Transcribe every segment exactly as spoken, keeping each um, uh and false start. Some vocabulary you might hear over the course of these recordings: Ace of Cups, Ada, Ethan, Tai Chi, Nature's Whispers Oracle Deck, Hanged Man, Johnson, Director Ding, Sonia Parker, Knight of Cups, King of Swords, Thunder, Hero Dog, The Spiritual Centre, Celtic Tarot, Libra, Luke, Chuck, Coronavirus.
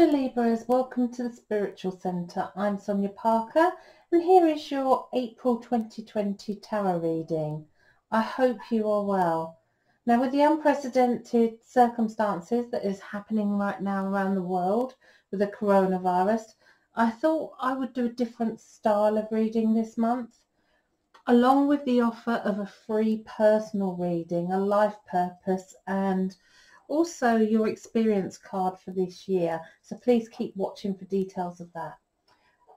Hello Libras, welcome to the Spiritual Centre. I'm Sonia Parker and here is your April twenty twenty tarot reading. I hope you are well. Now with the unprecedented circumstances that is happening right now around the world with the coronavirus, I thought I would do a different style of reading this month, along with the offer of a free personal reading, a life purpose, and also your experience card for this year, so please keep watching for details of that.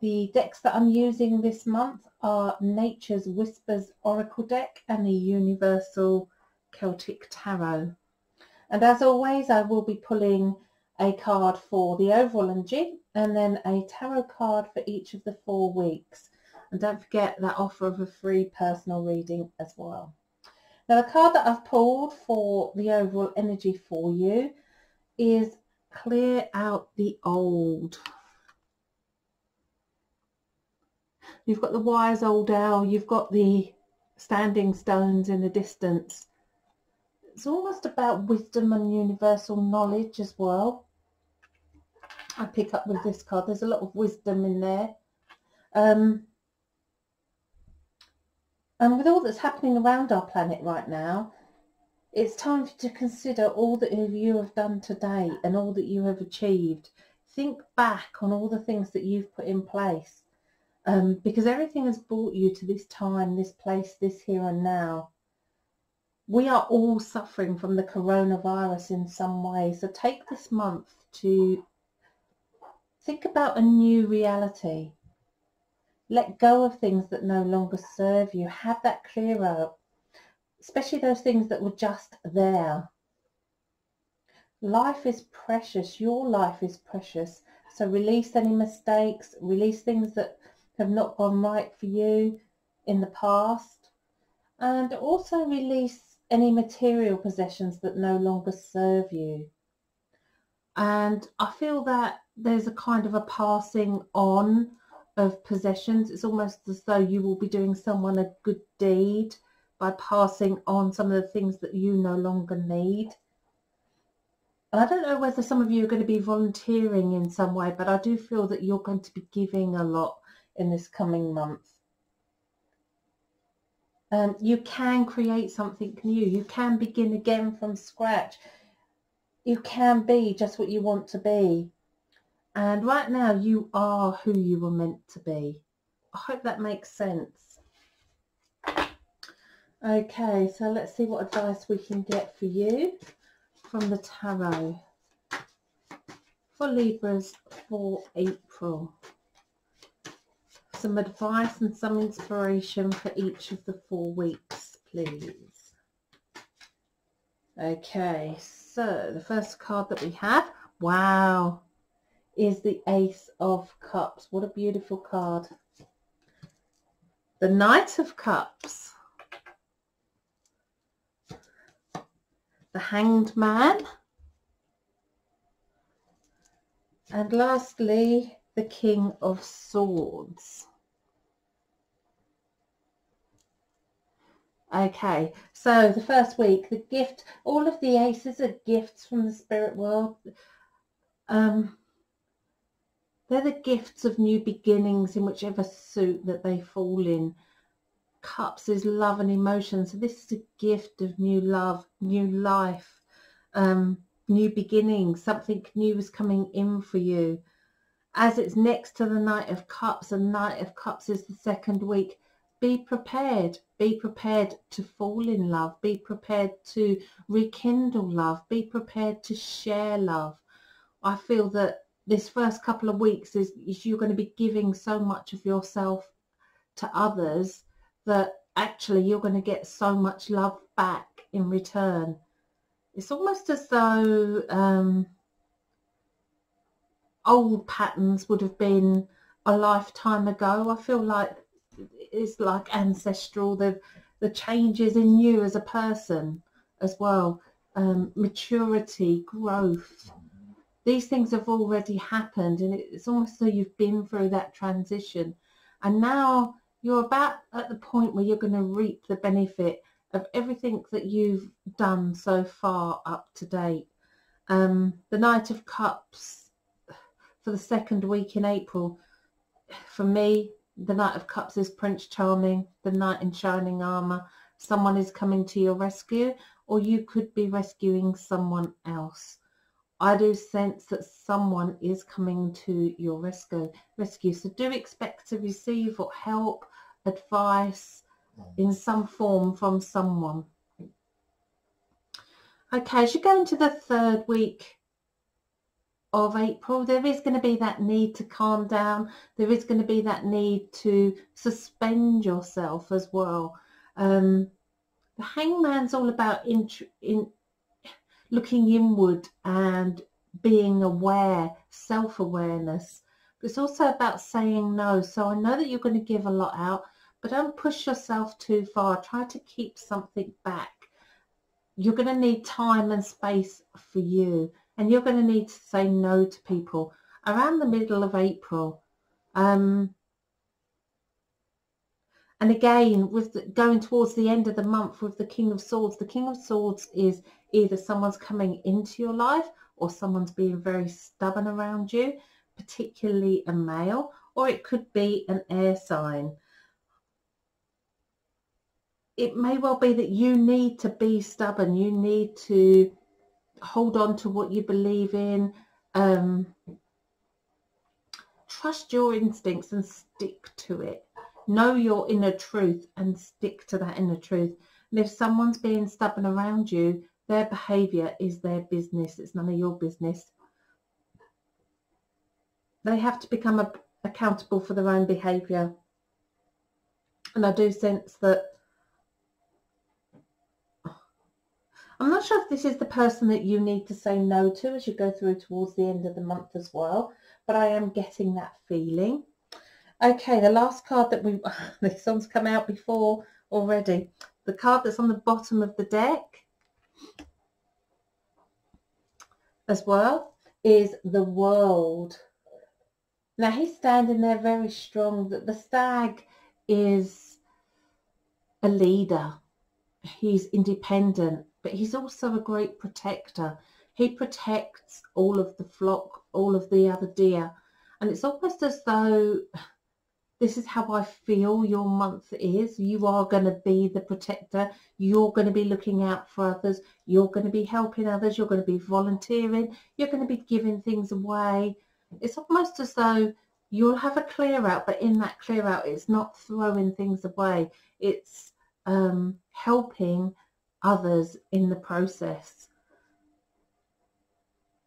The decks that I'm using this month are Nature's Whispers Oracle Deck and the Universal Celtic Tarot. And as always, I will be pulling a card for the overall energy and then a tarot card for each of the four weeks. And don't forget that offer of a free personal reading as well. Now the card that I've pulled for the overall energy for you is Clear Out the Old. You've got the wise old owl, you've got the standing stones in the distance. It's almost about wisdom and universal knowledge as well. I pick up with this card, there's a lot of wisdom in there. Um, And with all that's happening around our planet right now, it's time for you to consider all that you have done today and all that you have achieved. Think back on all the things that you've put in place, um, because everything has brought you to this time, this place, this here and now. We are all suffering from the coronavirus in some way, so take this month to think about a new reality. Let go of things that no longer serve you. Have that clear up, especially those things that were just there. Life is precious. Your life is precious. So release any mistakes. Release things that have not gone right for you in the past. And also release any material possessions that no longer serve you. And I feel that there's a kind of a passing on of possessions. It's almost as though you will be doing someone a good deed by passing on some of the things that you no longer need. And I don't know whether some of you are going to be volunteering in some way, but I do feel that you're going to be giving a lot in this coming month. Um, you can create something new. You can begin again from scratch. You can be just what you want to be. And right now you are who you were meant to be. I hope that makes sense. Okay, so let's see what advice we can get for you from the tarot for Libras for April. Some advice and some inspiration for each of the four weeks, please. Okay, so the first card that we have, wow, is the Ace of Cups. What a beautiful card. The Knight of Cups. The Hanged Man. And lastly, the King of Swords. Okay, so the first week, the gift, all of the aces are gifts from the spirit world. Um... They're the gifts of new beginnings in whichever suit that they fall in. Cups is love and emotion. So this is a gift of new love, new life, um, new beginnings. Something new is coming in for you. As it's next to the Knight of Cups, and Knight of Cups is the second week, be prepared. Be prepared to fall in love. Be prepared to rekindle love. Be prepared to share love. I feel that this first couple of weeks is, is you're going to be giving so much of yourself to others that actually you're going to get so much love back in return. It's almost as though um, old patterns would have been a lifetime ago. I feel like it's like ancestral, the, the changes in you as a person as well, um, maturity, growth. These things have already happened, and it's almost as though you've been through that transition. And now you're about at the point where you're going to reap the benefit of everything that you've done so far up to date. Um, the Knight of Cups, for the second week in April, for me, the Knight of Cups is Prince Charming, the knight in shining armour. Someone is coming to your rescue, or you could be rescuing someone else. I do sense that someone is coming to your rescue. Rescue. So do expect to receive or help, advice in some form from someone. Okay, as you go into the third week of April, there is going to be that need to calm down. There is going to be that need to suspend yourself as well. Um, the Hangman's all about in, in looking inward and being aware, self-awareness. It's also about saying no. So I know that you're going to give a lot out, but don't push yourself too far. Try to keep something back. You're going to need time and space for you. And you're going to need to say no to people around the middle of April. Um, and again, with the, going towards the end of the month with the King of Swords, the King of Swords is either someone's coming into your life or someone's being very stubborn around you, particularly a male, or it could be an air sign. It may well be that you need to be stubborn. You need to hold on to what you believe in, um, trust your instincts and stick to it. Know your inner truth and stick to that inner truth. And if someone's being stubborn around you, their behaviour is their business. It's none of your business. They have to become a, accountable for their own behaviour. And I do sense that I'm not sure if this is the person that you need to say no to as you go through towards the end of the month as well, but I am getting that feeling. Okay, the last card that we, this one's come out before already, the card that's on the bottom of the deck as well is the World. Now he's standing there very strong. That the Stag is a leader. He's independent, but he's also a great protector. He protects all of the flock, all of the other deer. And it's almost as though this is how I feel your month is. You are going to be the protector. You're going to be looking out for others. You're going to be helping others. You're going to be volunteering. You're going to be giving things away. It's almost as though you'll have a clear out, but in that clear out, it's not throwing things away. It's um, helping others in the process.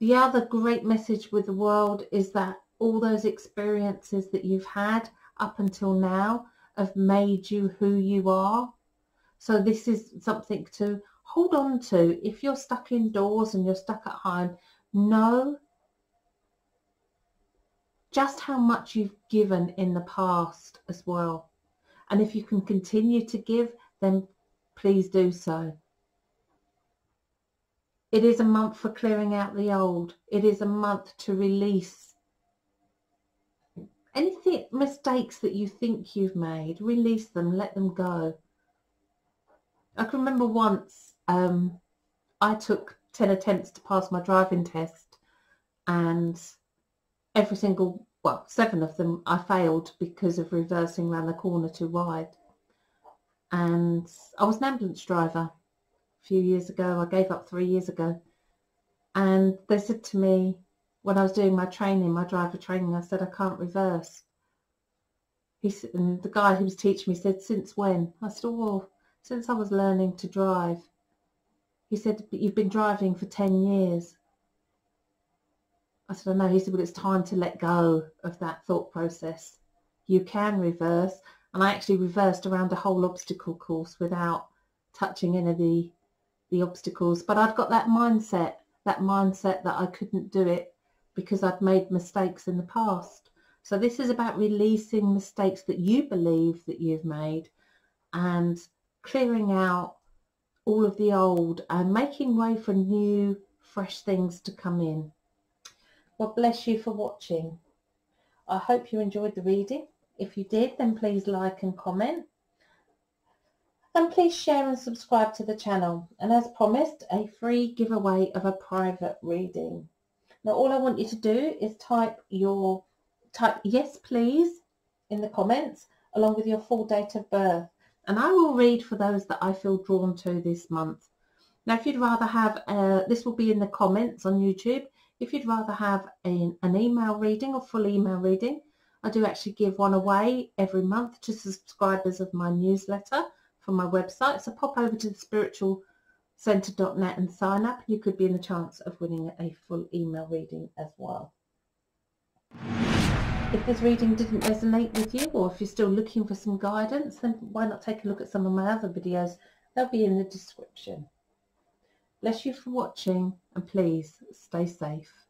The other great message with the World is that all those experiences that you've had up until now have made you who you are. So this is something to hold on to. If you're stuck indoors and you're stuck at home, know just how much you've given in the past as well. And if you can continue to give, then please do so. It is a month for clearing out the old. It is a month to release anything, mistakes that you think you've made. Release them, let them go. I can remember once um, I took ten attempts to pass my driving test, and every single, well, seven of them I failed because of reversing around the corner too wide. And I was an ambulance driver a few years ago. I gave up three years ago. And they said to me, when I was doing my training, my driver training, I said, I can't reverse. He said, and the guy who was teaching me said, since when? I said, oh, since I was learning to drive. He said, but you've been driving for ten years. I said, I know. He said, well, it's time to let go of that thought process. You can reverse. And I actually reversed around a whole obstacle course without touching any of the, the obstacles. But I'd got that mindset, that mindset that I couldn't do it because I'd made mistakes in the past. So this is about releasing mistakes that you believe that you've made and clearing out all of the old and making way for new, fresh things to come in. Well, bless you for watching. I hope you enjoyed the reading. If you did, then please like and comment, and please share and subscribe to the channel. And as promised, a free giveaway of a private reading. Now all I want you to do is type your type yes please in the comments along with your full date of birth, and I will read for those that I feel drawn to this month. Now if you'd rather have uh, this will be in the comments on YouTube. If you'd rather have an, an email reading or full email reading, I do actually give one away every month to subscribers of my newsletter from my website. So pop over to the spiritual centre dot net and sign up. You could be in the chance of winning a full email reading as well. If this reading didn't resonate with you, or if you're still looking for some guidance, then why not take a look at some of my other videos? They'll be in the description. Bless you for watching, and please stay safe.